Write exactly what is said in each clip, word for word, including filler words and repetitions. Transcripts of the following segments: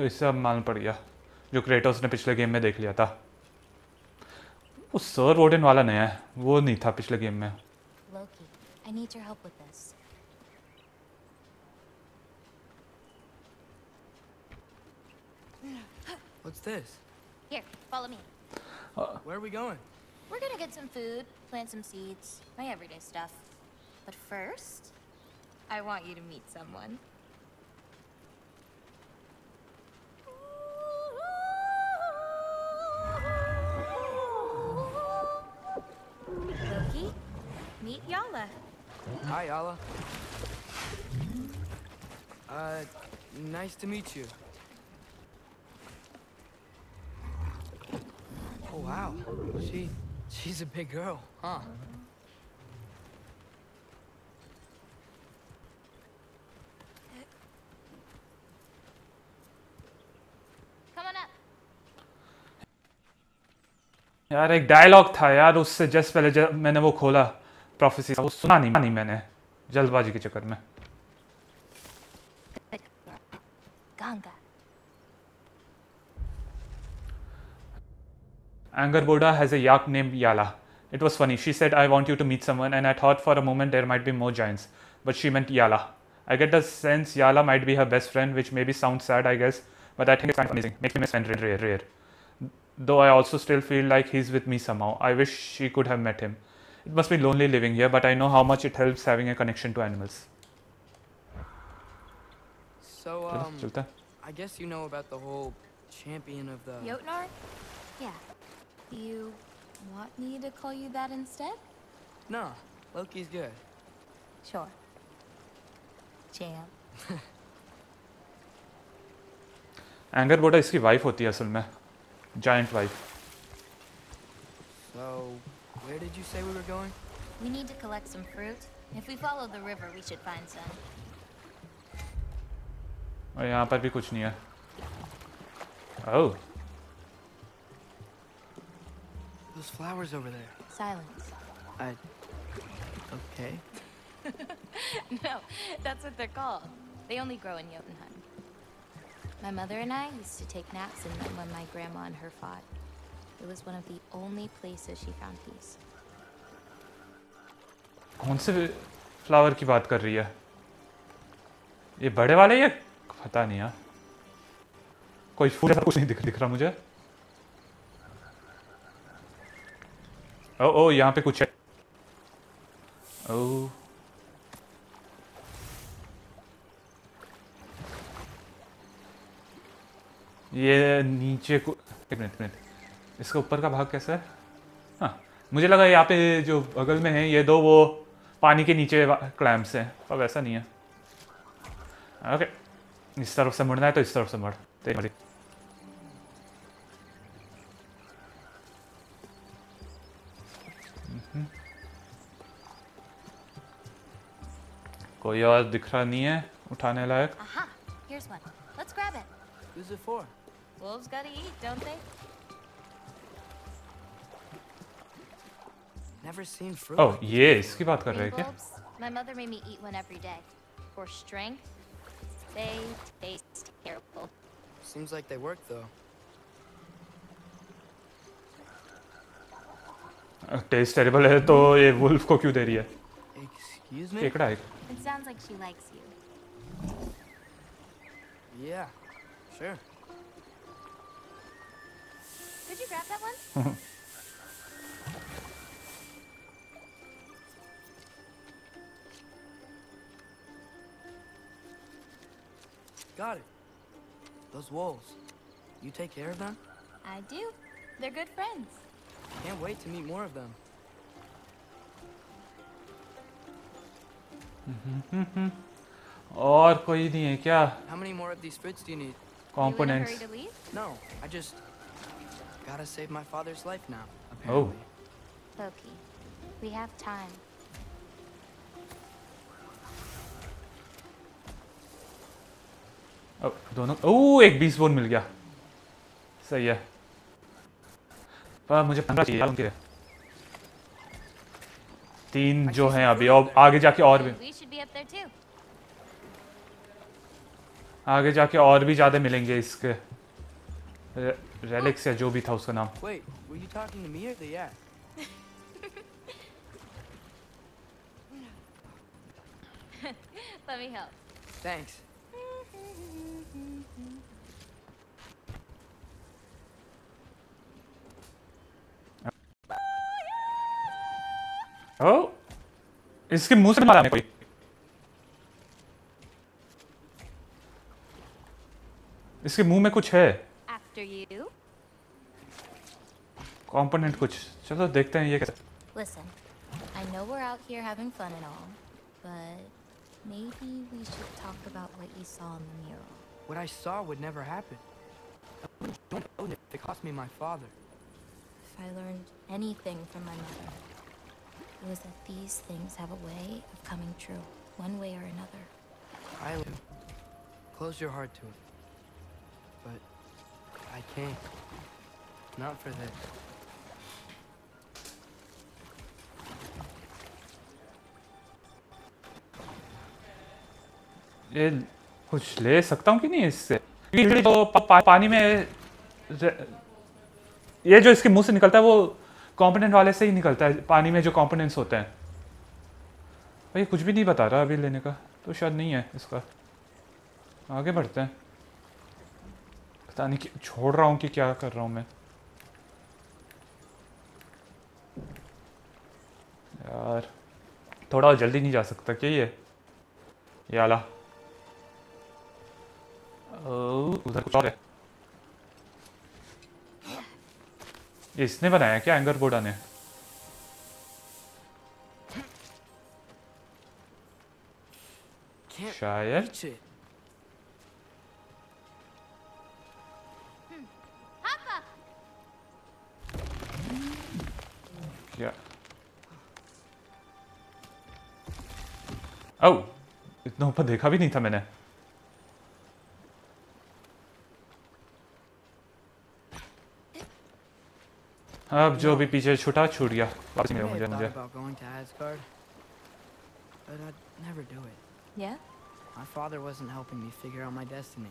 तो इससे अब मालूम पड़ गया जो क्रेटोस ने पिछले गेम में देख लिया था। वो सर ओडिन वाला नया है, वो नहीं था पिछले गेम में। Loki, I need your help with this. What's this? Here, follow me. Where are we going? We're gonna get some food, plant some seeds, my everyday stuff. But first, I want you to meet someone. Loki, meet Yala. Hi, Yala. Uh, nice to meet you. Oh wow, she, she's a big girl, huh? Come on up. यार एक dialogue था यार उससे just पहले जब मैंने वो खोला प्रोफेसी वो सुना नहीं, नहीं मैंने जल्दबाजी के चक्कर में। Angrboda has a yak named Yala. It was funny. She said, "I want you to meet someone," and I thought for a moment there might be more giants, but she meant Yala. I get the sense Yala might be her best friend, which maybe sounds sad, I guess, but I think it's kind of amazing. Makes me miss Fenn rare, rare. Though I also still feel like he's with me somehow. I wish she could have met him. It must be lonely living here, but I know how much it helps having a connection to animals. So, um, Chilta? I guess you know about the whole champion of the Jotnar. Yeah. You want me to call you that instead? No, Loki's good. Sure. Champ. Angrboda इसकी wife होती है असल में, giant wife. So, where did you say we were going? We need to collect some fruit. If we follow the river, we should find some. और यहाँ पर भी कुछ नहीं है. Oh. Those flowers over there. Silence. I. Okay. No, that's what they're called. They only grow in Jotunheim. My mother and I used to take naps in them when my grandma and her fought. It was one of the only places she found peace. कौन से flower की बात कर रही है? ये बड़े वाले ये पता नहीं यार. कोई फूल ऐसा कुछ नहीं दिख दिख रहा मुझे. ओ ओ यहाँ पे कुछ है। ओ ये नीचे को एक मिनट मिनट इसका ऊपर का भाग कैसा है? हाँ मुझे लगा यहाँ पे जो बगल में है ये दो वो पानी के नीचे क्लैम्स हैं पर वैसा नहीं है। ओके इस तरफ से मुड़ना है तो इस तरफ से मुड़ तेरी कोई और दिख रहा नहीं है उठाने लायक। ओह ये इसकी बात कर रहे हैं क्या? टेस्ट टेरिबल है तो ये वुल्फ को क्यों दे रही है? केकड़ा है। It sounds like she likes you. Yeah, sure. Could you grab that one? Got it. Those wolves. You take care of them? I do. They're good friends. Can't wait to meet more of them. और कोई नहीं है क्या? Components. No, I just gotta save my father's life now. Oh. Loki, we have time. Oh, दोनों. Oh, एक बीस bone meal गया. सही है. पर मुझे पंद्रह चाहिए उनके. तीन जो हैं अभी और आगे जाके और भी। आगे जाके और भी ज्यादा मिलेंगे इसके रेलिक्स या जो भी था उसका नाम. Wait, were you talking to me or the yak? Let me help. Thanks. Oh, इसके मुंह से मारा कोई. इसके मुंह में कुछ है. After you. Component कुछ. चलो देखते हैं ये कैसा. Listen, I know we're out here having fun and all, but maybe we should talk about what you saw in the mural. What I saw would never happen. Don't own it. It cost me my father. If I learned anything from my mother, it was that these things have a way of coming true, one way or another. I live. Close your heart to it. But I can't. Not for this. ये कुछ ले सकता हूँ कि नहीं इससे? ये जो पानी में ये जो इसके मुंह से निकलता है वो कंपोनेंट वाले से ही निकलता है. पानी में जो कंपोनेंट्स होते हैं भाई कुछ भी नहीं बता रहा अभी लेने का तो शायद नहीं है इसका. आगे बढ़ते हैं. पता नहीं कि छोड़ रहा हूँ कि क्या कर रहा हूँ मैं यार. थोड़ा जल्दी नहीं जा सकता क्या ये याला? उधर कुछ और है. इसने बनाया क्या एंगरबोडा ने? शायद क्या? ओह, इतना ऊपर देखा भी नहीं था मैंने. अब जो भी पीछे छूटा छूट गया. वापस मिलो मुझे मुझे. But I'd never do it. Yeah? My father wasn't helping me figure out my destiny.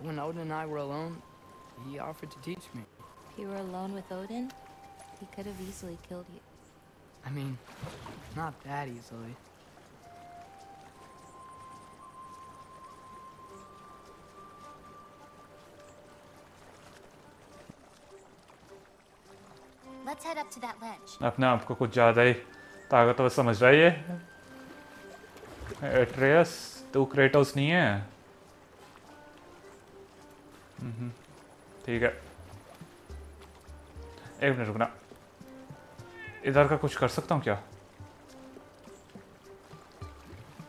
When Odin and I were alone, he offered to teach me. If you were alone with Odin, he could have easily killed you. I mean, not that easily. Let's head up to that ledge. अपने आप को कुछ ज़्यादा ही ताकतवर समझ रहा है ये एट्रेयस. तू क्रेटोस नहीं है. ठीक है एक मिनट रुकना. इधर का कुछ कर सकता हूँ क्या?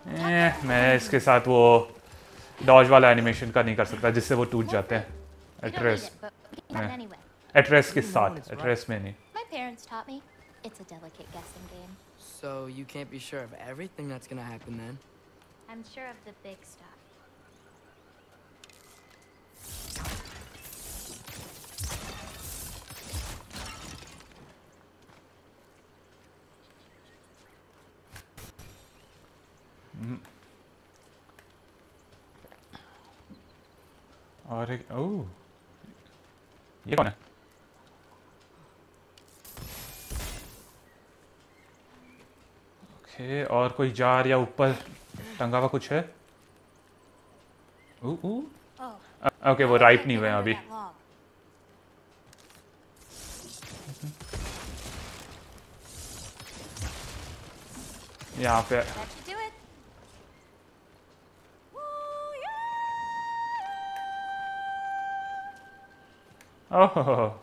ए, मैं इसके साथ वो डॉज वाला एनिमेशन का नहीं कर सकता जिससे वो टूट जाते हैं एट्रेयस. एट्रेयस के साथ एट्रेयस में नहीं. Parents taught me it's a delicate guessing game. So you can't be sure of everything that's going to happen then. I'm sure of the big stuff. और एक ओह ये कौन है? ए, और कोई जार या ऊपर टंगा हुआ कुछ है? Oh, oh. ओके okay, वो राइप नहीं हुए अभी. यहाँ पे ओह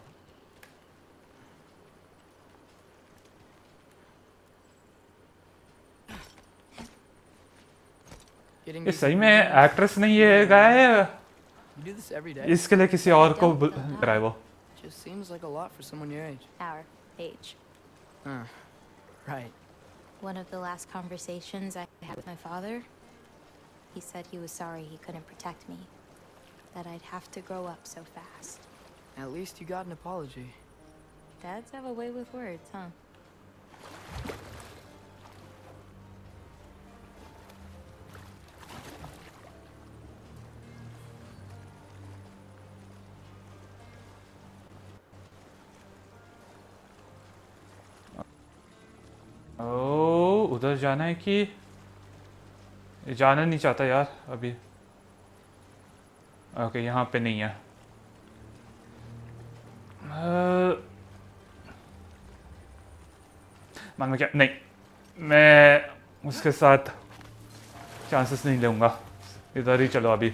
ये सही में एक्ट्रेस नहीं है गाय. इसके लिए किसी और को कराए वो. One of the last conversations I had with my father, he said he was sorry he couldn't protect me, that I'd have to grow up so fast. At least you got an apology. Dads have a way with words, huh? ओ उधर जाना है कि जाना नहीं चाहता यार अभी। Okay यहाँ पे नहीं है। मान में क्या नहीं, मैं उसके साथ चांसेस नहीं लूँगा। इधर ही चलो अभी,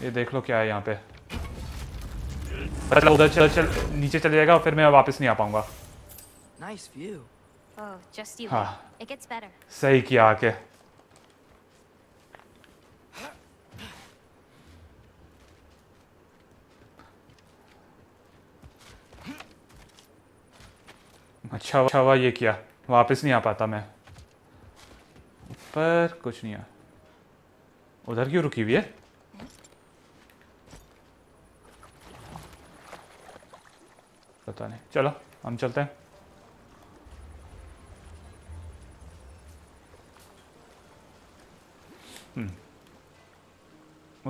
ये देख लो क्या है यहाँ पे। चलो उधर चल चल नीचे चले जाएगा और फिर मैं वापस नहीं आ पाऊँगा। Nice view. Oh, just you. हाँ, it gets better. सही किया आके। अच्छा अच्छा हुआ ये किया, वापस नहीं आ पाता मैं। पर कुछ नहीं है। उधर क्यों रुकी हुई है? पता नहीं, चलो हम चलते हैं।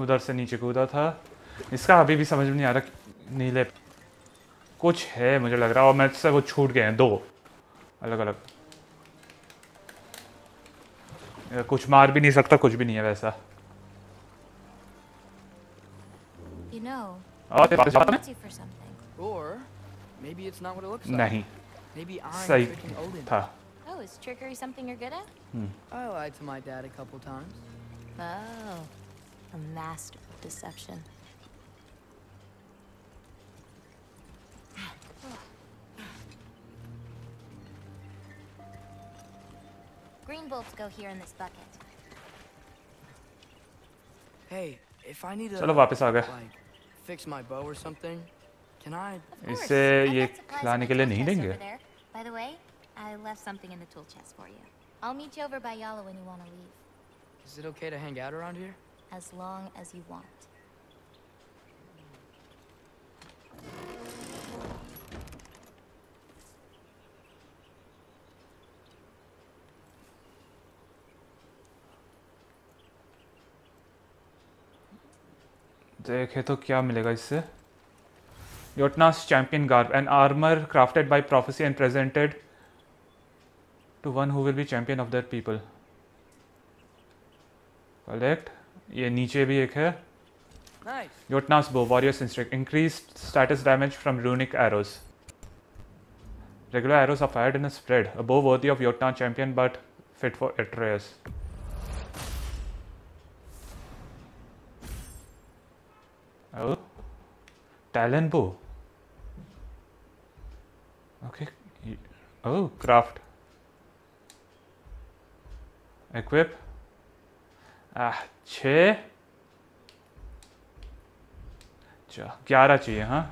उधर से नीचे कूदा था। इसका अभी भी समझ में नहीं आ रहा, नीले कुछ है मुझे लग रहा है। और मैच से वो छूट गए हैं दो अलग अलग। कुछ मार भी नहीं सकता, कुछ भी नहीं है वैसा। you know, नहीं सही था। Oh, is trickery something you're good at? Hmm. I lied to my dad a couple times. Oh, a master of deception. Green bulbs go here in this bucket. Hey, if I need to like, fix my bow or something, can I? इसे ये लाने के लिए नहीं देंगे। By the way, I left something in the tool chest for you. I'll meet you over by Yala when you want to leave. Is it okay to hang out around here? As long as you want. देखे तो क्या मिलेगा इससे? Jotnar's champion garb, an armor crafted by prophecy and presented to one who will be champion of their people. Collect. ये नीचे भी एक है। Jotnar's bow, warrior's instinct, increased status damage from runic arrows. Regular arrows are fired in a spread. A bow worthy of Jotnar champion, but fit for Atreus. Oh, Talon bow. Okay. Oh, craft. Equip. आह छः ग्यारह चाहिए। हाँ,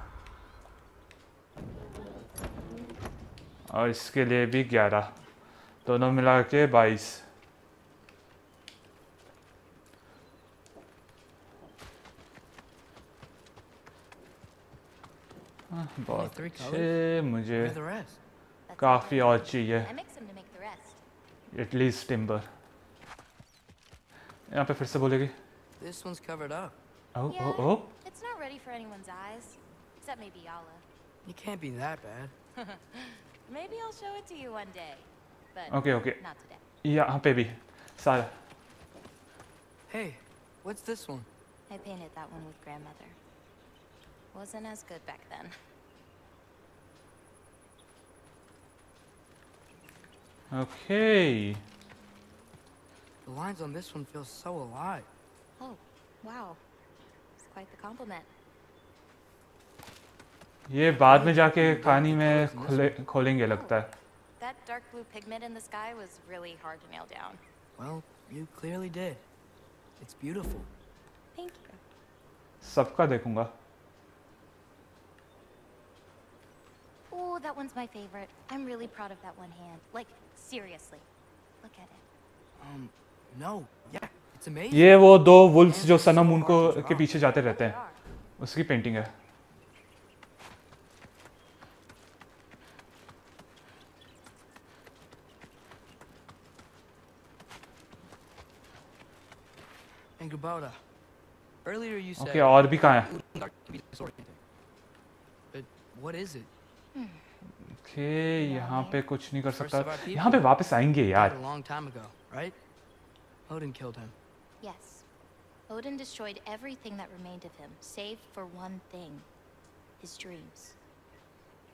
और इसके लिए भी ग्यारह, दोनों मिला के बाईस। बहुत अच्छे, मुझे काफ़ी और चाहिए, एटलीस्ट टिम्बर। यहाँ पे फिर से बोलेगी। This one's covered up. Oh, yeah, oh, oh. It's not ready for anyone's eyes, except maybe Yala. It can't be that bad. Maybe I'll show it to you one day, but okay, okay. Not today. यहाँ पे भी सारा। Hey, what's this one? I painted that one with grandmother. Wasn't as good back then. Okay. The lines on this one feel so alive. Oh, wow. It's quite the compliment. ये बाद में जाके कहानी में खोले खोलेंगे लगता है। That dark blue pigment in the sky was really hard to nail down. Well, you clearly did. It's beautiful. Thank you. सबका देखूंगा। Oh, that one's my favorite. I'm really proud of that one hand. Like, seriously. Look at it. Um No, yeah, it's amazing. ये वो दो wolves जो सना moon को के पीछे जाते रहते हैं, उसकी पेंटिंग है। Angrboda. Earlier you said. Okay, और भी कहाँ है? But what is it? Okay, यहाँ पे कुछ नहीं कर सकता. यहाँ पे वापस आएंगे यार. A long time ago, right? Odin killed him. Yes. Odin destroyed everything that remained of him, save for one thing, his dreams.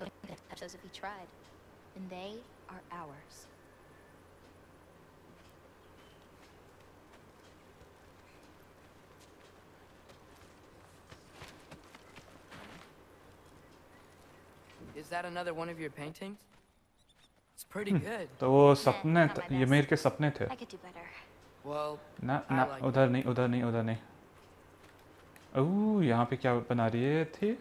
Odin could have those if he tried, and they are ours. Is that another one of your paintings? It's pretty good. तो वो सपने थे, ये मेरे के सपने थे. ना ना उधर नहीं उधर नहीं उधर नहीं. ओह यहाँ पे क्या बना रही है थी?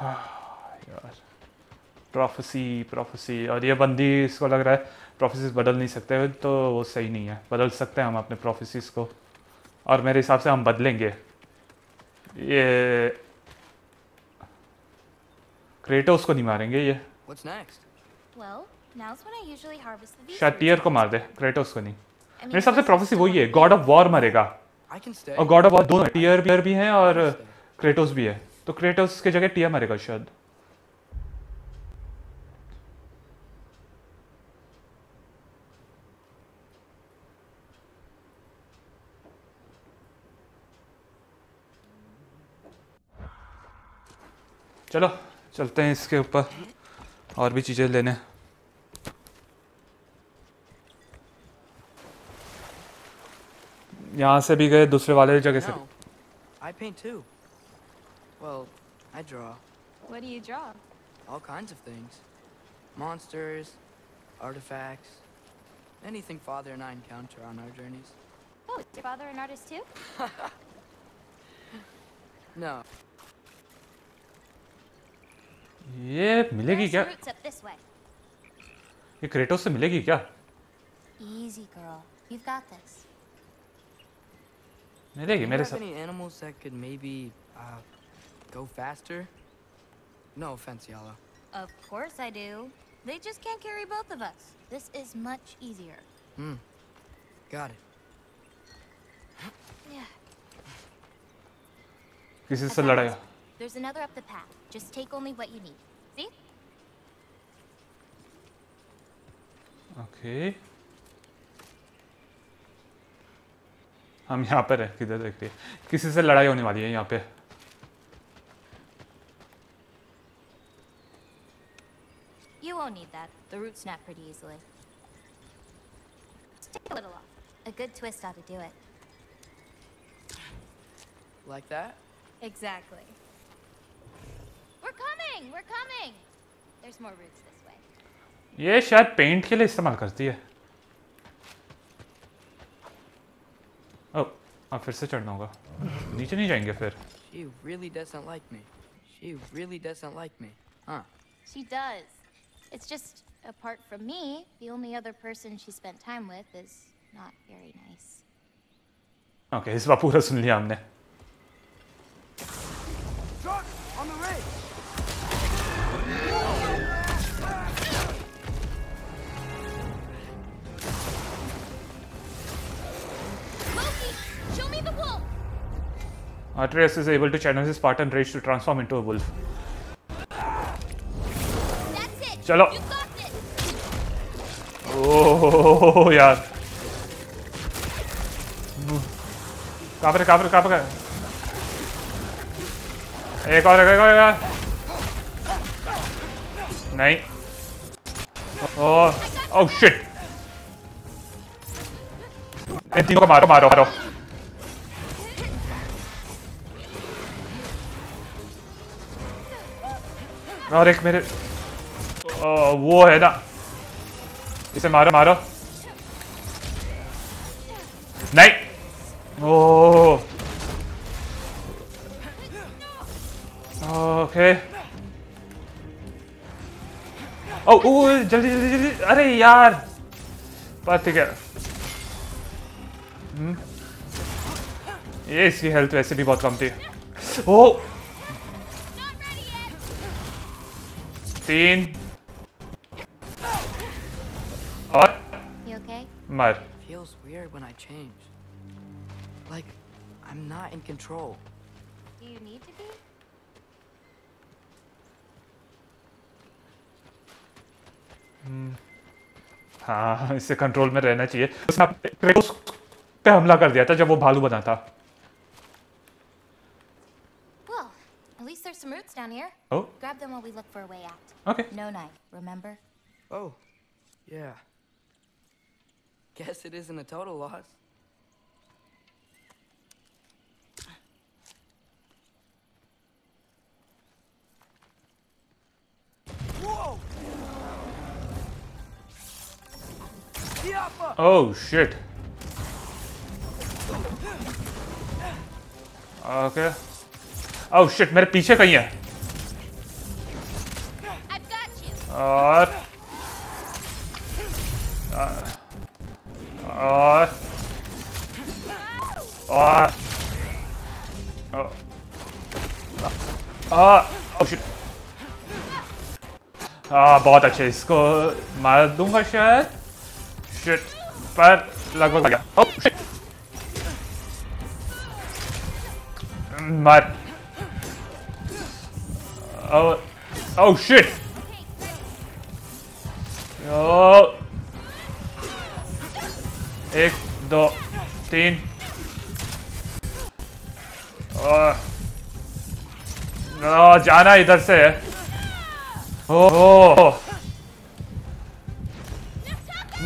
हाँ यार. Prophecy prophecy और ये बंदी इसको लग रहा है. प्रोफेसिस बदल नहीं सकते तो वो सही नहीं है. बदल सकते हैं हम अपने प्रोफेसिस को और मेरे हिसाब से हम बदलेंगे. ये क्रेटोस को नहीं मारेंगे. ये शायद टियर को मार दे, क्रेटोस को नहीं. मेरे हिसाब से प्रोफेसी वही है. गॉड ऑफ वॉर मरेगा और गॉड ऑफ वॉर दोनों टियर बियर भी है और क्रेटोस भी है, तो क्रेटोस के जगह टियर मरेगा शायद. चलो चलते हैं इसके ऊपर और भी चीज़ें लेने. यहाँ से भी गए दूसरे वाले जगह से. I paint too. Well, I draw. What do you draw? All kinds of things. Monsters, artifacts, anything Father and I encounter on our journeys. Oh, is your father an artist too? No. ये मिलेगी क्या? ये Kratos से मिलेगी क्या? मिलेगी मेरे साथ. किसी से लड़ाया. There's another up the path. Just take only what you need. See? Okay. हम यहाँ पर हैं. किधर देखते हैं? किसी से लड़ाई होने वाली है यहाँ पे. You won't need that. The roots snap pretty easily. Just take a little off. A good twist ought to do it. Like that? Exactly. We're coming, we're coming. There's more routes this way. ये शायद paint के लिए इस्तेमाल करती है. अब अब फिर से चढ़ना होगा. नीचे नहीं जाएंगे फिर. She really doesn't like me. She really doesn't like me. Huh? She does. It's just apart from me, the only other person she spent time with is not very nice. Okay, इस बार पूरा सुन लिया हमने. Truck on the ridge. Loki, show me the wolf. Atreus is able to channel his Spartan rage to transform into a wolf. That's it. Chalo. You got it. Oh, yaar. Kahan pe kahan pe kahan pe. एक और एक और, एक और. नहीं. ओह oh shit. इन तीनों को मारो मारो मारो. और एक मेरे ओ, वो है ना, इसे मारो मारो. नहीं. Oh okay. ओ ओ जल्दी जल्दी जल्दी. अरे यार बात क्या. ये इसकी हेल्थ वैसे भी बहुत कम थी. ओ तीन और मर. feels weird when I change. Like, I'm not in control. Do you need to be? Hmm. हाँ, इससे कंट्रोल में रहना चाहिए। उसने क्रेटोस पे हमला कर दिया था जब वो भालू बना था। Well, at least there's some roots down here. Oh. Grab them while we look for a way out. Okay. No knife, remember? Oh, yeah. Guess it isn't a total loss. Oh shit. Okay. Oh shit, मेरे पीछे कहीं है. और और और आ oh shit. आ बहुत अच्छे, इसको मार दूंगा शायद. Shit. पर लगभग आ गया. Oh shit. मार. Oh oh shit. Oh. एक दो तीन. Oh. No, जाना इधर से है. Oh. oh.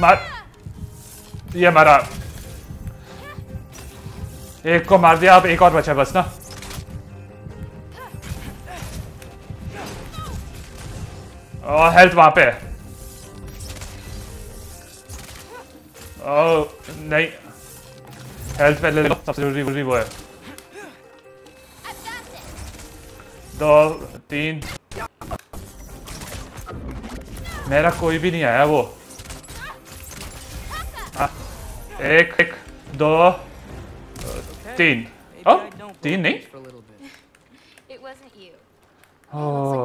मार. ये हमारा एक को मार दिया, अब एक और बचा बस ना. और हेल्थ वहां पे. ओ नहीं, हेल्थ पहले ले लो, सबसे जरूरी वो है. दो तीन. मेरा कोई भी नहीं आया. वो एक एक दो तीन. ओ तीन नहीं. Oh.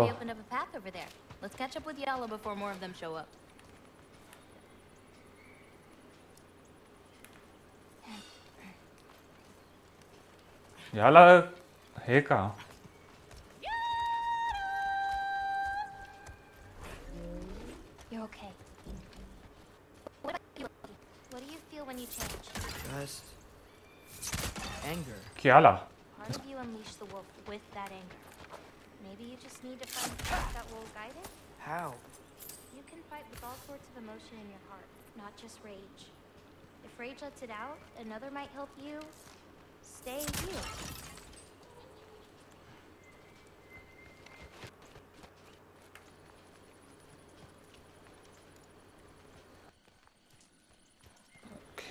याला है कहाँ? When you change, just anger. Yala. Part of you unleash the wolf with that anger. Maybe you just need to find a path that will guide it. How? You can fight with all sorts of emotion in your heart, not just rage. If rage lets it out, another might help you stay you.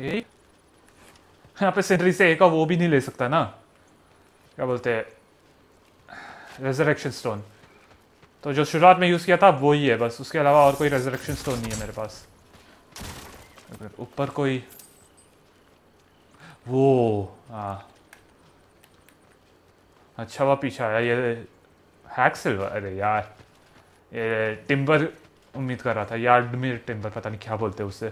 Okay. यहाँ पे scenery से एक वो भी नहीं ले सकता ना, क्या बोलते हैं, रेजरेक्शन स्टोन. तो जो शुरुआत में यूज़ किया था वो ही है बस, उसके अलावा और कोई रेजरेक्शन स्टोन नहीं है मेरे पास. अगर ऊपर कोई वो हाँ अच्छा वह पीछा आया. ये हैक्सिल्वर, अरे यार ये टिम्बर उम्मीद कर रहा था. यार्ड में टिम्बर, पता नहीं क्या बोलते हैं उससे,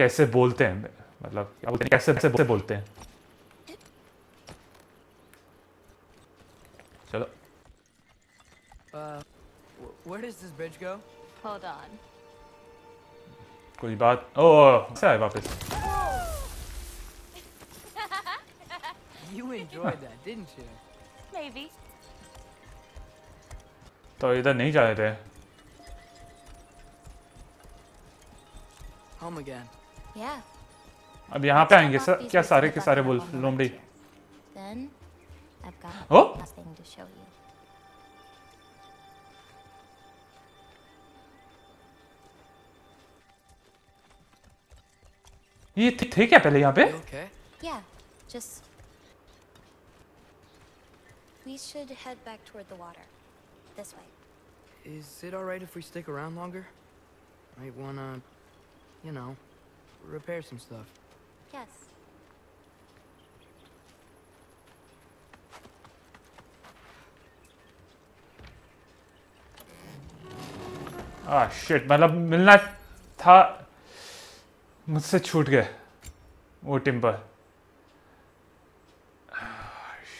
कैसे बोलते हैं, मतलब क्या बोलते हैं, कैसे कैसे बोलते हैं. चलो. कोई बात. ओह से आए वापस. तो इधर नहीं जा रहे. Yeah. अब यहाँ पे आएंगे सर, क्या सारे के सारे बोल लोमड़ी. ओ ये थे, थे क्या पहले यहाँ पे? Okay. Yeah, just we should head back toward the water. This way. Is it all right if we stick around longer? I wanna, you know, repair some stuff. Yes. Ah shit, मतलब मिलना था मुझसे छूट गए. वो timber.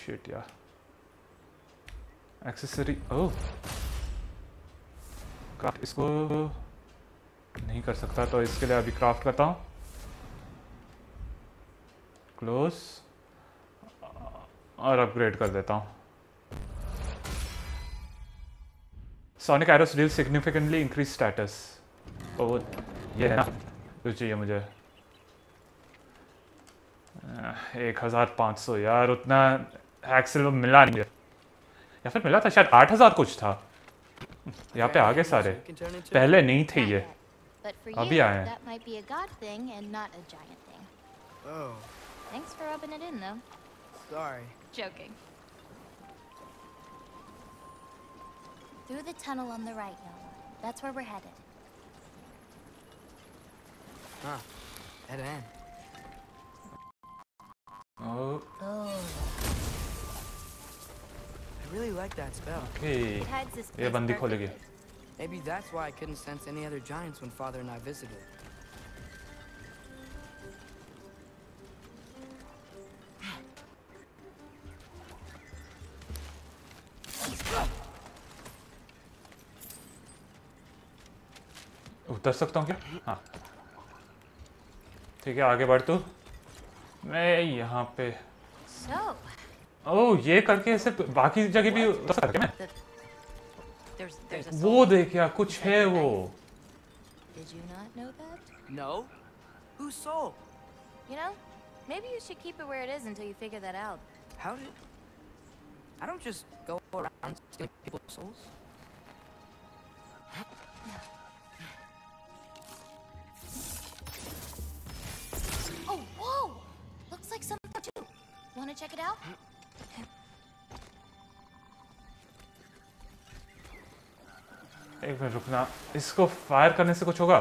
Shit, yeah. Accessory. Oh. Craft इसको नहीं कर सकता तो इसके लिए अभी craft करता हूँ. Close. और upgrade कर देता हूँ. Sonic arrows deal significantly increased status. Oh, ये है ना जो चाहिए मुझे. एक हजार पाँच सौ यार उतना हैक्सिल्वर मिला नहीं या फिर मिला था शायद आठ हजार कुछ था. यहाँ पे आगे सारे पहले नहीं थे ये अभी आए हैं. Oh. Oh. I really like that spell. Okay. ये बंदी खोलेगी. Maybe that's why I couldn't sense any other giants when Father and I visited. उतर सकता हूँ क्या? हाँ. ठीक है आगे बढ़ तू. मैं यहाँ पे so, ओ ये करके ऐसे बाकी जगह भी तो करके मैं there's, there's वो देख यार कुछ है वो. Did you not know that? No. Whose soul? You know, maybe you should keep it where it is until you figure that out. How did I don't just go around stealing people's souls? Want to check it out? एक minute रुकना. इसको fire करने से कुछ होगा?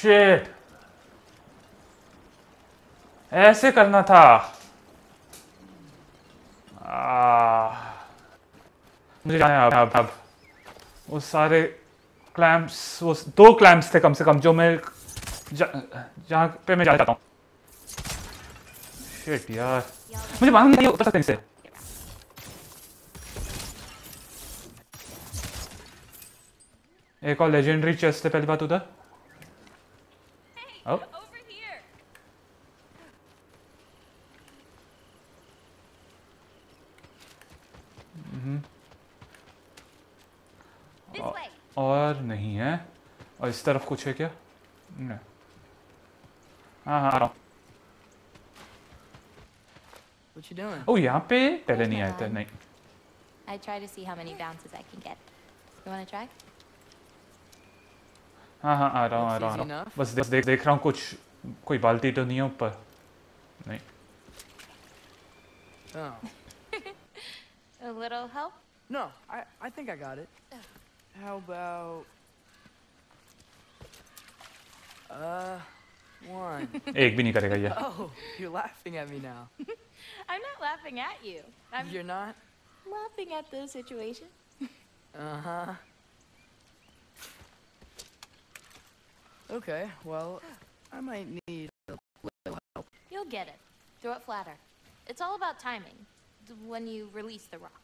Shit. ऐसे करना था. मुझे जाना है अब अब. वो सारे क्लैम्प्स वो दो क्लैम्प्स थे कम से कम जो मैं जहाँ पे मैं जा जाता हूँ. शिट यार मुझे मालूम नहीं उतर सकते इनसे. एक और लेजेंडरी चेस्ट है पहली बात उधर. hey, oh. और नहीं है और इस तरफ कुछ है क्या? नहीं. हाँ हाँ आ रहा हूँ. ओह यहाँ पे पहले नहीं आए थे. नहीं हाँ हाँ आ रहा हूँ आ रहा हूँ बस देख देख देख रहा हूँ कुछ कोई बाल्टी तो नहीं है ऊपर. नहीं A little help? No, I I think I got it. How about Uh, one. एक भी नहीं करेगा ये. Oh, you're laughing at me now. I'm not laughing at you. I'm You're not laughing at the situation. Uh-huh. Okay, well, I might need a little help. You'll get it. Throw it flatter. It's all about timing when you release the rock.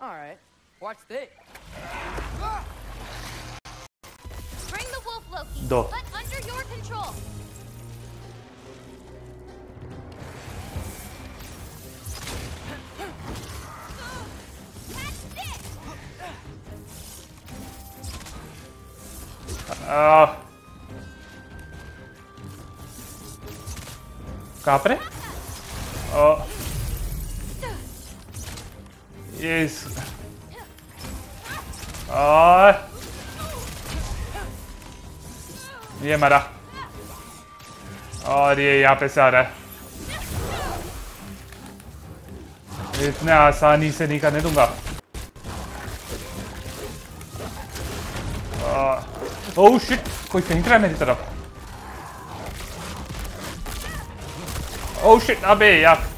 All right. Watch this. Ah! दो कहाँ पर ये इस और ये मरा और ये यहाँ पे से आ रहा है. इतने आसानी से नहीं करने दूंगा. ओह शिट कोई फेंक रहा है मेरी तरफ. ओह शिट अबे यार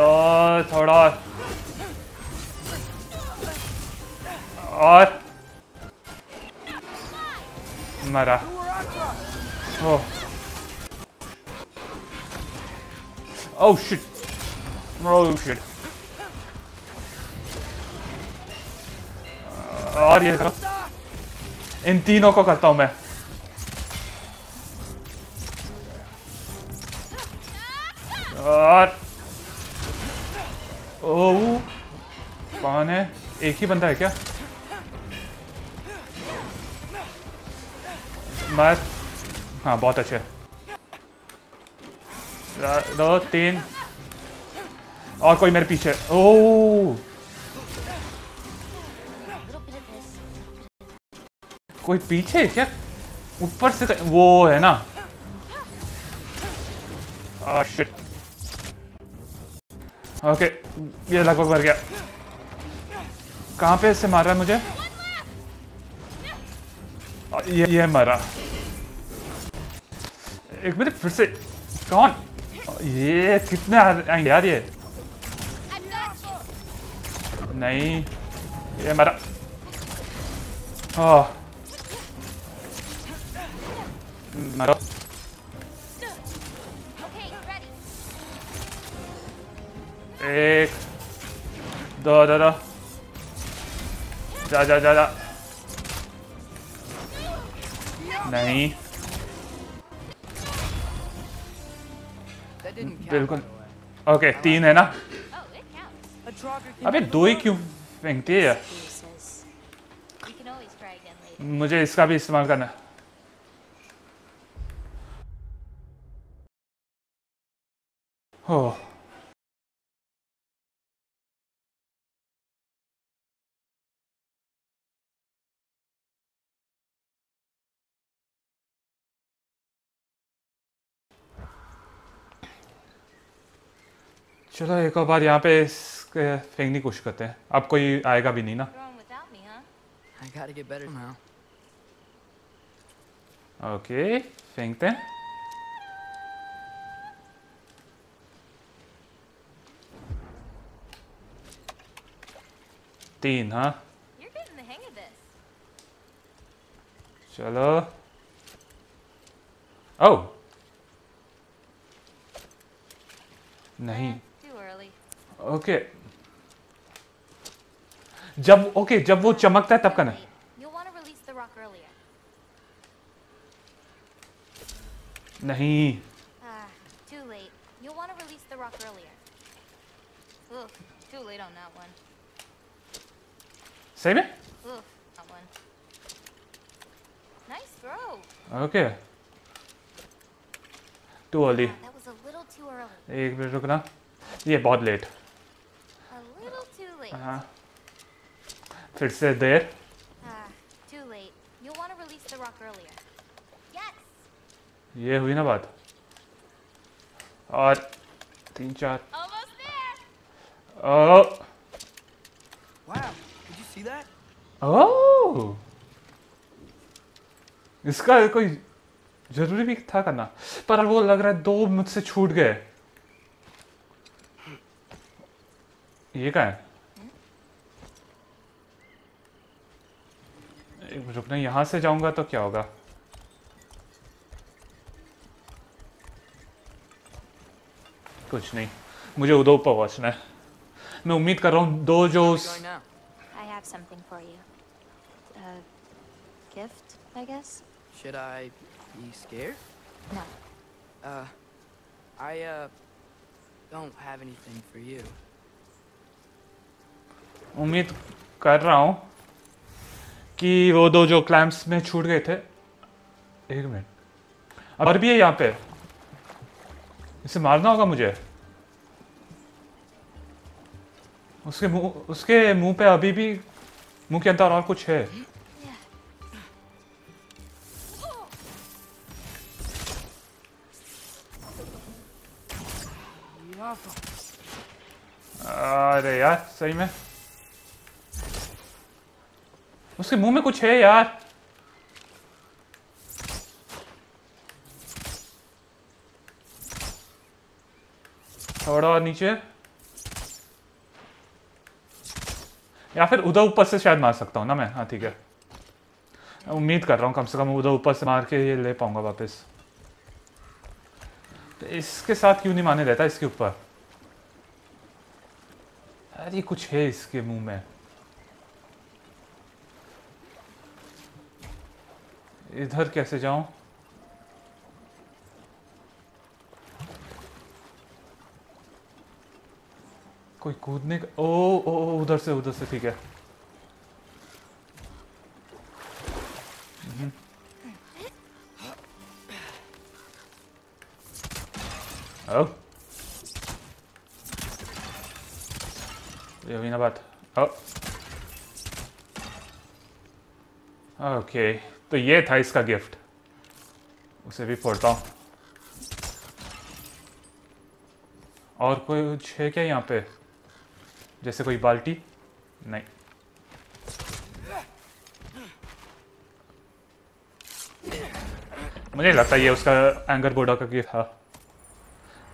और थोड़ा और मरा। Oh oh shit oh shit. और ये इन तीनों को करता हूं मैं। और ओह कौन है? एक ही बंदा है क्या? मत, हाँ बहुत अच्छे। दो तीन और कोई मेरे पीछे। ओह कोई पीछे क्या? ऊपर से वो है ना। आह शिट। ओके ये लगभग मर गया। कहाँ पे इससे मार रहा है मुझे? ये ये मरा। एक मिनट फिर से कौन? ये कितने आएंगे यार ये? नहीं ये मरा। ओह मरा। एक दो दो दो जा जा जा जा। नहीं बिल्कुल। ओके तीन है ना। अबे दो ही क्यों फेंकती है यार? मुझे इसका भी इस्तेमाल करना है। हो चलो एक और बार यहाँ पे फेंकने की कोशिश करते हैं। अब कोई आएगा भी नहीं ना। ओके okay, फेंकते हैं। तीन हाँ चलो। ओह नहीं ओके okay. जब ओके okay, जब वो चमकता है तब करना। नहीं सही में ओके टू अर्ली। एक मिनट रुकना ये बहुत लेट। हाँ फिर से देर। ये हुई ना बात। और तीन चार ओह ओह इसका कोई जरूरी भी था करना। पर वो लग रहा है दो मुझसे छूट गए। ये क्या है? रुकना यहां से जाऊंगा तो क्या होगा? कुछ नहीं मुझे उधर ऊपर पहुंचना है। मैं उम्मीद कर रहा हूं दो जो I have something for you. A gift, I guess. Should I be scared? No. Uh, I uh don't have anything for you. उम्मीद कर रहा हूं कि वो दो जो क्लैम्प्स में छूट गए थे। एक मिनट और भी है यहाँ पे। इसे मारना होगा मुझे। उसके मुंह उसके मुंह पे अभी भी मुंह के अंदर और कुछ है। अरे यार सही में उसके मुंह में कुछ है यार। थोड़ा और नीचे। या फिर उधर ऊपर से शायद मार सकता हूँ ना मैं। हाँ ठीक है, उम्मीद कर रहा हूँ कम से कम उधर ऊपर से मार के ये ले पाऊँगा वापस। तो इसके साथ क्यों नहीं मारने देता इसके ऊपर? अरे कुछ है इसके मुंह में, इधर कैसे जाऊं? कोई कूदने का, ओ ओ उधर से उधर से ठीक है। ओ ये भी ना बात। ओ ओके, तो ये था इसका गिफ्ट, उसे भी फोड़ता हूँ। और कोई कुछ है क्या यहाँ पे? जैसे कोई बाल्टी? नहीं। मुझे लगता है ये उसका एंगरबोडा का गिफ्ट था।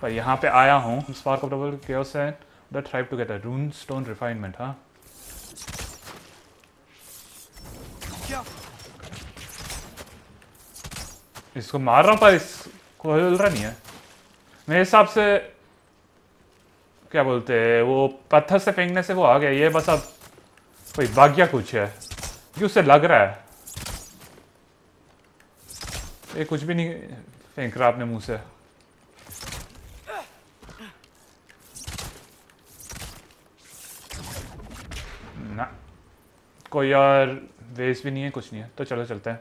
पर यहाँ पे आया हूँ, spark of double chaos and the tribe together, rune stone refinement. हाँ इसको मार रहा हूँ पर इसको हिल रहा नहीं है। मेरे हिसाब से क्या बोलते हैं, वो पत्थर से फेंकने से वो आ गया। ये बस अब कोई भाग्या कुछ है कि उससे लग रहा है। ये कुछ भी नहीं फेंक रहा अपने मुंह से। ना कोई यार वेस्ट भी नहीं है, कुछ नहीं है। तो चलो चलते हैं।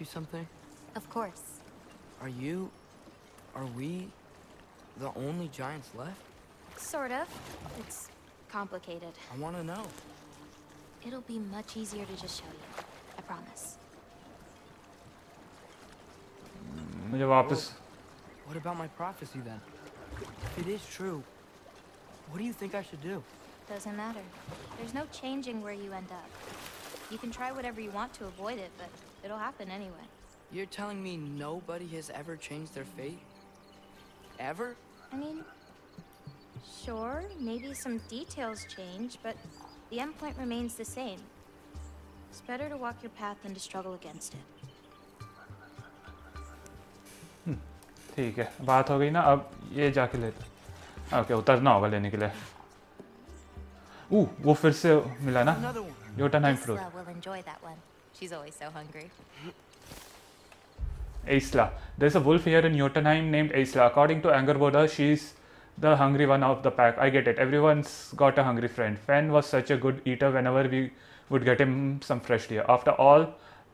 You something? Of course. Are you, are we the only giants left? Sort of. It's complicated. I want to know. It'll be much easier to just show you. I promise. Well, what about my prophecy then? If it is true, what do you think I should do? Doesn't matter. There's no changing where you end up. You can try whatever you want to avoid it, but it'll happen anyway. You're telling me nobody has ever changed their fate? Ever? I mean, sure, maybe some details change, but the end point remains the same. It's better to walk your path than to struggle against it. Hmm. ठीक है, बात हो गई ना। अब ये जाके लेते। ओके, उतरना होगा लेने के लिए। ओ, वो फिर से मिला ना। Jotunheim fruit. We'll enjoy that one. She's always so hungry. Ísla. There's a wolf here in Jotunheim named Ísla. According to Angrboda, she's the hungry one of the pack. I get it. Everyone's got a hungry friend. Fenn was such a good eater whenever we would get him some fresh deer. After all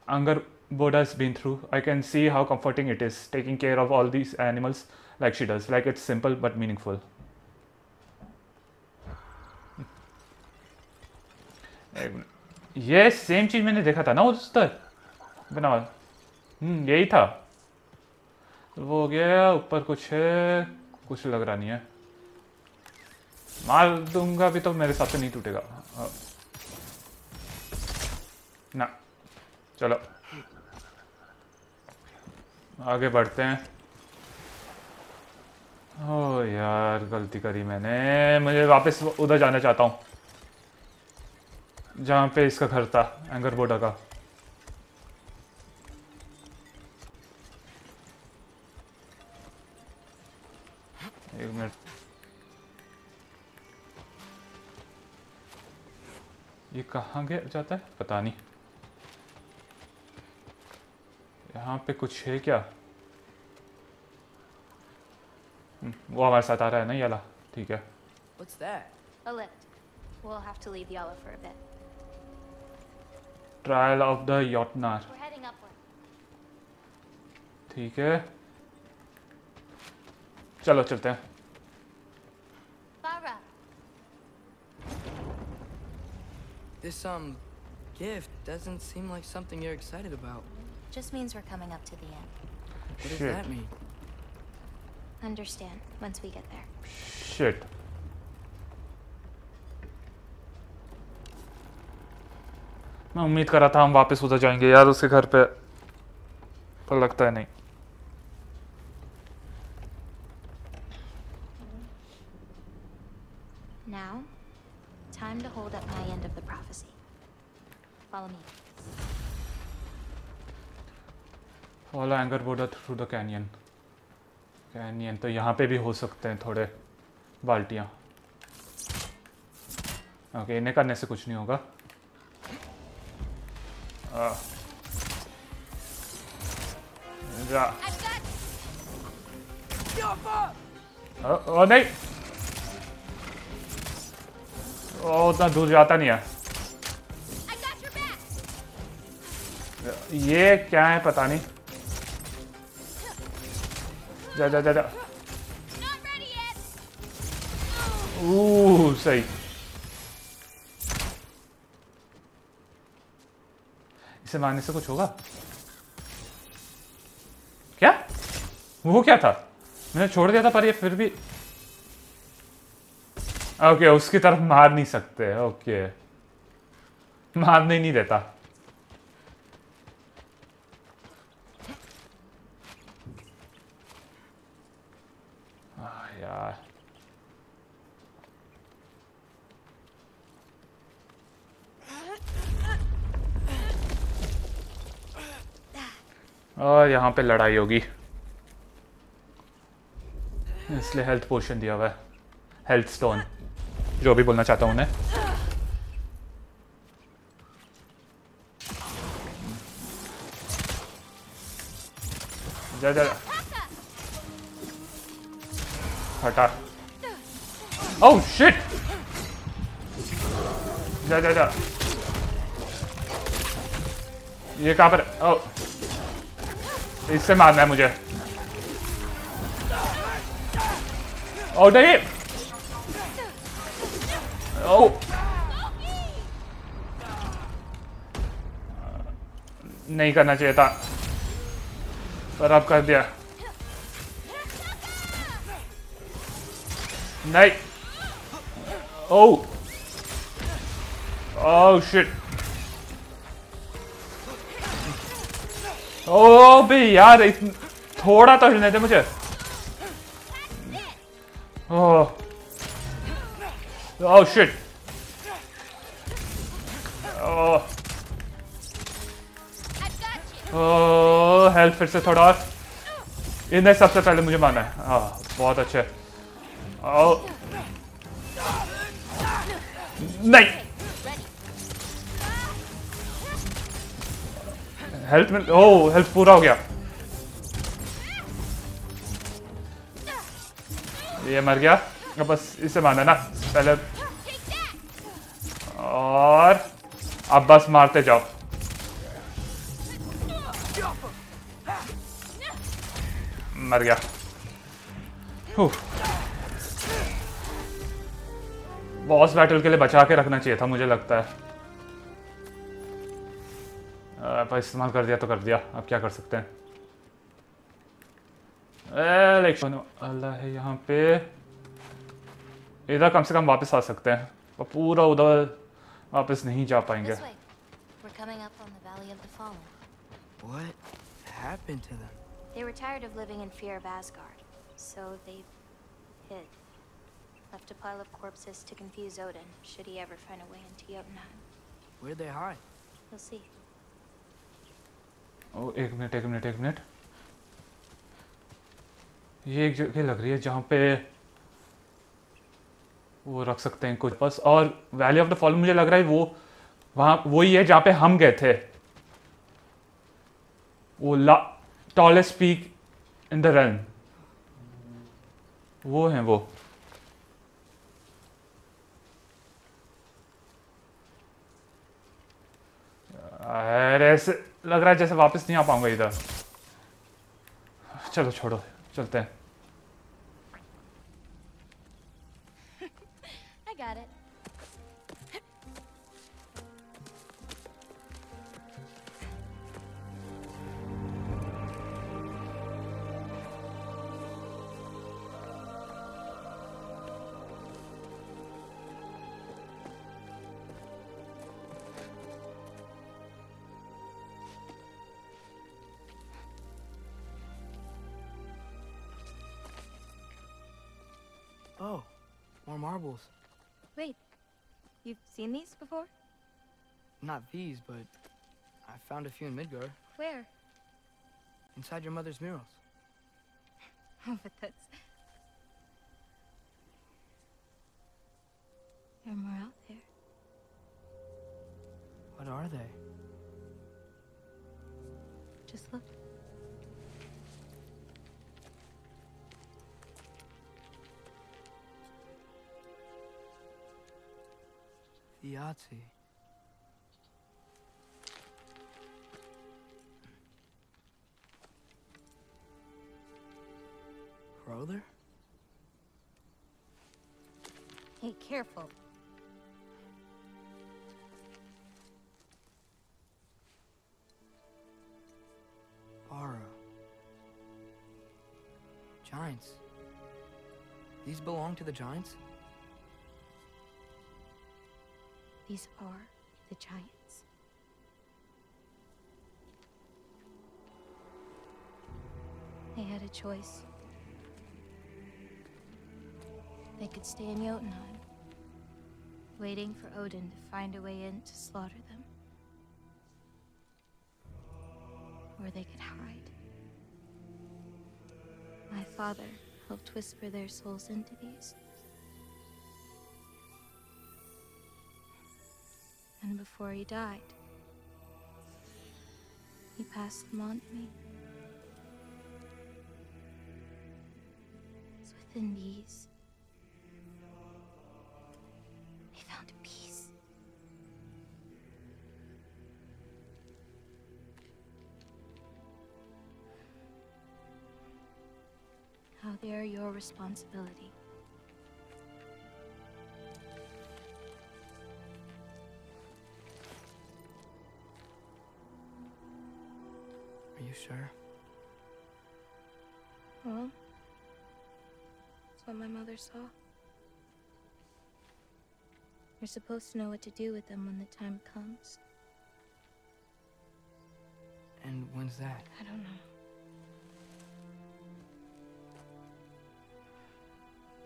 Angrboda's been through, I can see how comforting it is taking care of all these animals like she does. Like it's simple but meaningful. ये same चीज मैंने देखा था ना उस तर बना। हम्म यही था। वो हो गया। ऊपर कुछ है? कुछ लग रहा नहीं है। मार दूंगा भी तो मेरे साथ से नहीं टूटेगा ना। चलो आगे बढ़ते हैं। ओ यार गलती करी मैंने, मुझे वापस उधर जाना चाहता हूँ जहाँ पे इसका घर था एंगरबोडा का। एक मिनट, ये कहाँ गया जाता है पता नहीं। यहाँ पे कुछ है क्या? वो हमारे साथ आ रहा है ना याला। ठीक है। What's that? A lift. We'll have to leave Yala for a bit. Trial of the Jotnar. ठीक है, चलो चलते हैं। This um gift doesn't seem like something you're excited about. Just means we're coming up to the end. What does that mean? Understand once we get there. Shit. मैं उम्मीद कर रहा था हम वापस उधर जाएंगे यार उसके घर पे, पर लगता है नहीं। time to hold up my end of the prophecy. Follow me. Follow Angrboda through the canyon. Canyon. तो यहाँ पे भी हो सकते हैं थोड़े बाल्टियाँ. Okay, इन्हें करने से कुछ नहीं होगा. Ah. जा. ओ नहीं. ओ उतना दूर जाता नहीं है. ये क्या है पता नहीं. जा जा जा जा. ओह सही. इसे मारने से कुछ होगा? क्या? वो क्या था? मैंने छोड़ दिया था पर ये फिर भी ओके उसकी तरफ मार नहीं सकते. ओके मारने नहीं देता. और यहाँ पे लड़ाई होगी इसलिए हेल्थ पोशन दिया हुआ है. हेल्थ स्टोन जो भी बोलना चाहता हूँ मैं. जा जा हटा. Oh shit. जा जा जा. ये कहाँ पर? ओह इससे मारना है मुझे. ओ नहीं. ओ नहीं करना चाहिए था पर अब कर दिया. नहीं. ओ ओ शिट. ओ बे यार थोड़ा तो हिलने दे मुझे. ओह ओह शिट. ओह हेल्थ फिर से थोड़ा और. इन्हें सबसे पहले मुझे मारना है. हाँ बहुत अच्छे. ओह नहीं. हेल्थ में ओह हेल्थ पूरा हो गया. ये मर गया. अब बस इसे मारना ना पहले और अब बस मारते जाओ. मर गया. बॉस बैटल के लिए बचा के रखना चाहिए था मुझे लगता है. पर इस्तेमाल कर दिया तो कर दिया. अब क्या कर सकते हैं. इलेक्शन अल्लाह है. यहाँ पे इधर कम से कम वापस आ सकते हैं पर पूरा उधर वापस नहीं जा पाएंगे. We're coming up on the Valley of the Fall. What happened to them? They were tired of living in fear of Asgard, so they hid. Left a pile of corpses to confuse Odin should he ever find a way into Jotunheim. Where'd they hide? We'll see. ओ एक minute एक minute एक minute. ये एक जगह लग रही है जहाँ पे वो रख सकते हैं कुछ बस. और वैली ऑफ द फॉल मुझे लग रहा है वो वहाँ वही है जहाँ पे हम गए थे. वो ला tallest peak in the run वो है वो. अरे से लग रहा है जैसे वापस नहीं आ पाऊंगा इधर. चलो छोड़ो चलते हैं. I got it. Oh, more marbles. Wait, You've seen these before? Not these, but I found a few in Midgard. Where? Inside your mother's murals. Oh, but that's... There are more out there. What are they? Just look. The Yahtzee. Brother? Hey, careful. Bara. Giants. These belong to the Giants? These are the Giants. They had a choice. They could stay in Jotunheim, waiting for Odin to find a way in to slaughter them. Or they could hide. My father helped whisper their souls into these. And before he died, he passed them on to me. It's within these. They found peace. Now they are your responsibility. Sure. Well, that's what my mother saw. We're supposed to know what to do with them when the time comes. And when's that? I don't know.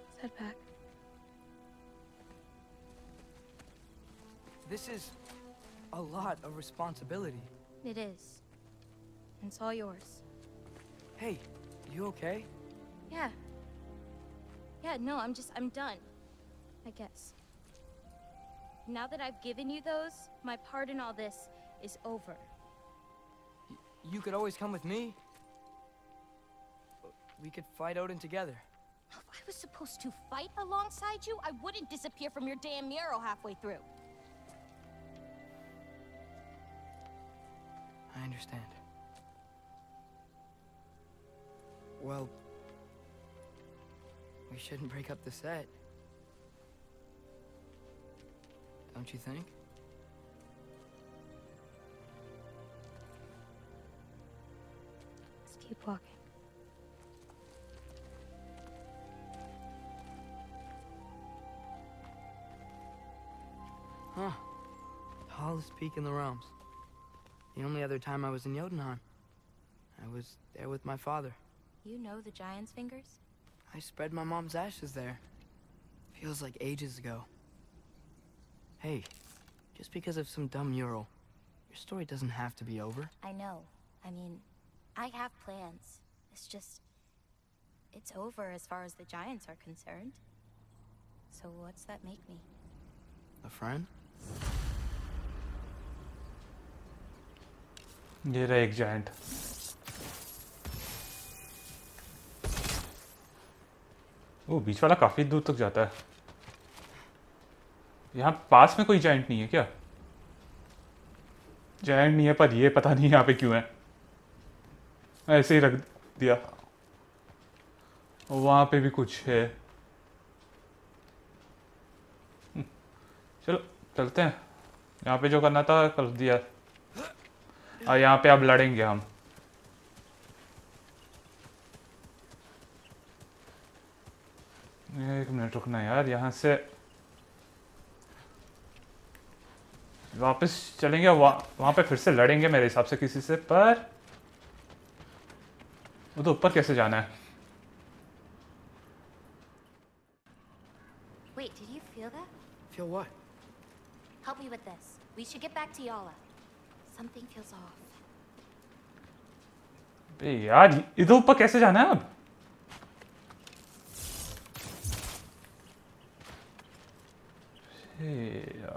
Let's head back. This is a lot of responsibility. It is. It's all yours. Hey, you okay? Yeah. Yeah, no, I'm just, I'm done. I guess. Now that I've given you those, my part in all this is over. Y- you could always come with me. We could fight Odin together. If I was supposed to fight alongside you, I wouldn't disappear from your damn mural halfway through. I understand. Well, we shouldn't break up the set. Don't you think? Let's keep walking. Huh. Tallest peak in the realms. The only other time I was in Jotunheim, I was there with my father. You know the Giant's Fingers? I spread my mom's ashes there. Feels like ages ago. Hey, just because of some dumb mural, your story doesn't have to be over. I know. I mean, I have plans. It's just... it's over as far as the Giants are concerned. So what's that make me? A friend? You're a giant. वो बीच वाला काफी दूर तक जाता है। यहाँ पास में कोई जायंट नहीं है क्या? जायंट नहीं है पर ये पता नहीं यहाँ पे क्यों है। ऐसे ही रख दिया। वहाँ पे भी कुछ है। चलो चलते हैं। यहाँ पे जो करना था कर दिया। और यहाँ पे अब लड़ेंगे हम। एक मिनट रुकना यार, यहाँ से वापस चलेंगे, वह, वहाँ पे फिर से लड़ेंगे मेरे हिसाब से किसी से, पर वो तो ऊपर कैसे जाना है? Wait, did you feel that? Feel what? Help me with this. We should get back to Yala. Something feels off. बे यार इधर ऊपर कैसे जाना है अब? यार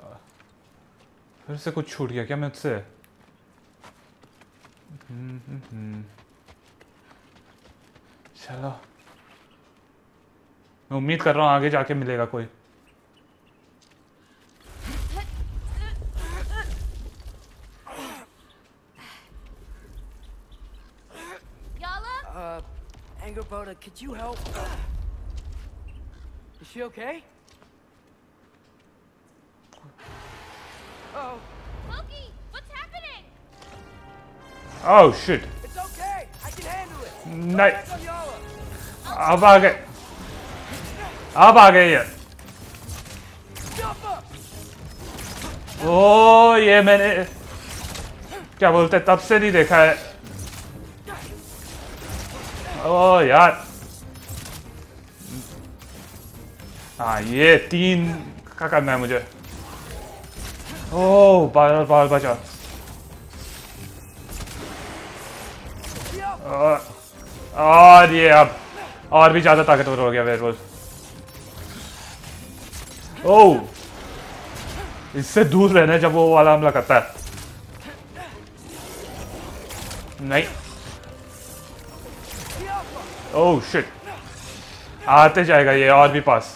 फिर से कुछ छूट गया क्या मैं उससे? चलो मैं उम्मीद कर रहा हूँ आगे जाके मिलेगा कोई. Angrboda, could you help? Is she okay? Uh oh. Loki, what's happening? Oh shit. It's okay. I can handle it. Nice. अब आ गए. अब आ गए ये. Oh, ये मैंने क्या बोलते तब से नहीं देखा है. ओ यार हाँ ये तीन का करना है मुझे. ओ बार बार बचा. और ये अब और भी ज्यादा ताकतवर हो गया वेयरवुल्फ. ओ इससे दूर रहना जब वो वाला हमला करता है. नहीं ओह शिट आते जाएगा ये और भी पास.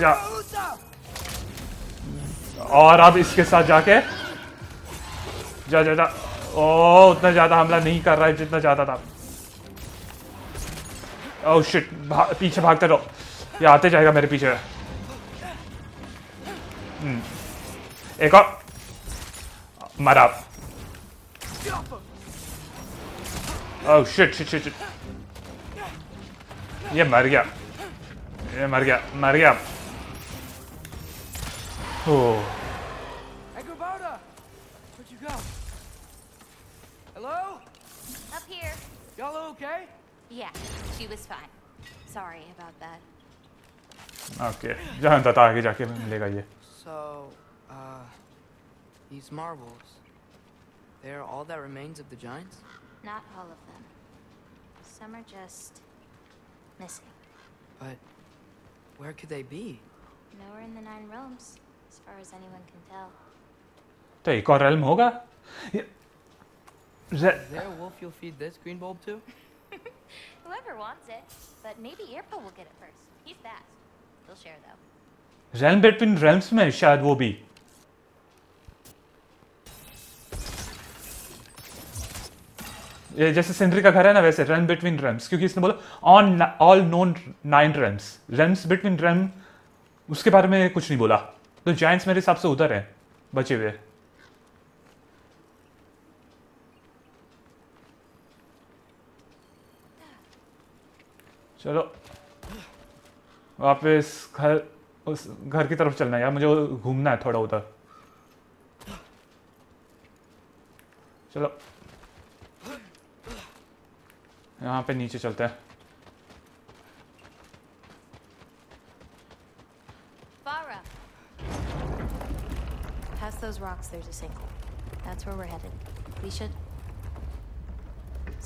जा और अब इसके साथ जाके जा जा जा. ओह उतना ज्यादा हमला नहीं कर रहा है जितना ज्यादा था. ओह शिट भा, पीछे भागते रहो ये आते जाएगा मेरे पीछे. एक और मरा. Oh shit shit shit shit. ये मर गया ये मर गया मर गया. Oh. Angrboda, where'd you go? Hello? Up here. Y'all okay? Yeah, she was fine. Sorry about that. Okay. जानता था आगे जाके मिलेगा ये. So, uh, these marbles. They're all that remains of the giants? Not all of them. Some are just missing. But where could they be? Nowhere in the Nine Realms, as far as anyone can tell. तो एक और realm होगा? Is there a wolf you'll feed this green bulb to? Whoever wants it, but maybe Earpo will get it first. He's fast. He'll share though. Realm between realms में शायद वो भी. ये जैसे सिंड्री का घर है ना वैसे रन बिटवीन रम्स क्योंकि इसने बोला on all known nine रम्स रम्स between रम उसके बारे में कुछ नहीं बोला. तो जायंट्स मेरे हिसाब से उधर है बचे हुए. चलो वापस घर उस घर की तरफ चलना है यार मुझे घूमना है थोड़ा उधर. चलो यहाँ पे नीचे चलते हैं. Past those rocks, there's a sinkhole. That's where we're headed. We should.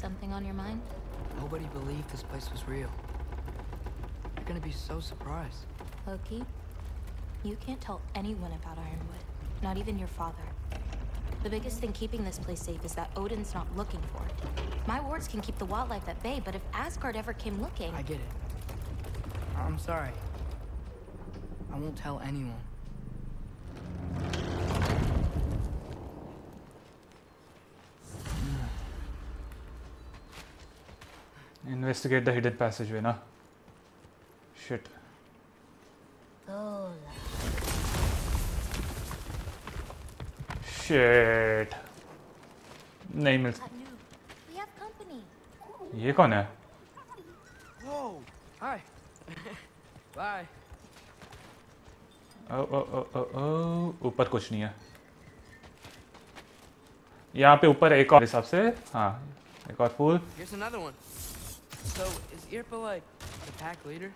Something on your mind? Nobody believed this place was real. They're gonna be so surprised. Loki, you can't tell anyone about Ironwood, not even your father. The biggest thing keeping this place safe is that Odin's not looking for it. My wards can keep the wildlife at bay, but if Asgard ever came looking... I get it. I'm sorry. I won't tell anyone. Investigate the hidden passageway, na? Shit. Oh. Shit. नहीं मिलता. ये कौन है? Whoa. Hi. Bye. ओ ओ ओ ओ ओ ऊपर कुछ नहीं है. यहाँ पे ऊपर एक और हिसाब से हाँ एक और फूल. Here's another one. So is Earpo like the pack leader?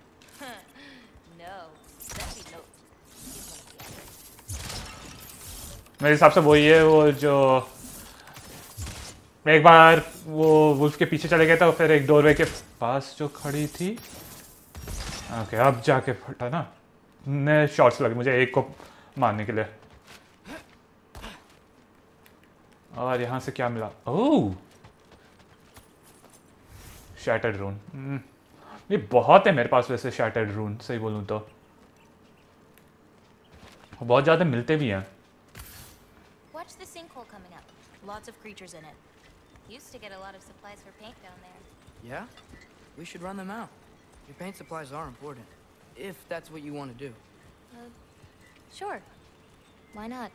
मेरे हिसाब से वही है वो जो एक बार वो वुल्फ के पीछे चले गए थे और फिर एक डोरवे के पास जो खड़ी थी। ओके अब जाके फटा ना, नए शॉट्स लगे मुझे एक को मारने के लिए। और यहाँ से क्या मिला? ओह शैटर्ड रून, ये बहुत है मेरे पास वैसे शैटर्ड रून, सही बोलूँ तो बहुत ज़्यादा मिलते भी हैं। Watch the sinkhole coming up. Lots of creatures in it. Used to get a lot of supplies for paint down there. Yeah? We should run them out. Your paint supplies are important. If that's what you want to do. Uh, sure. Why not?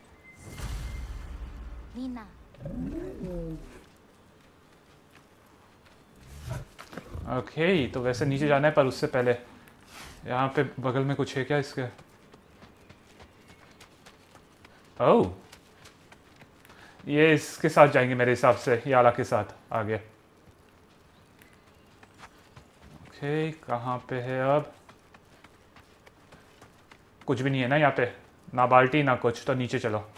Nina. Okay, तो वैसे नीचे जाना है पर उससे पहले यहाँ पे बगल में कुछ है क्या इसके? Oh. ये इसके साथ जाएंगे मेरे हिसाब से, याला के साथ आगे। ओके कहाँ पे है अब? कुछ भी नहीं है ना यहाँ पे, ना बाल्टी ना कुछ, तो नीचे चलो।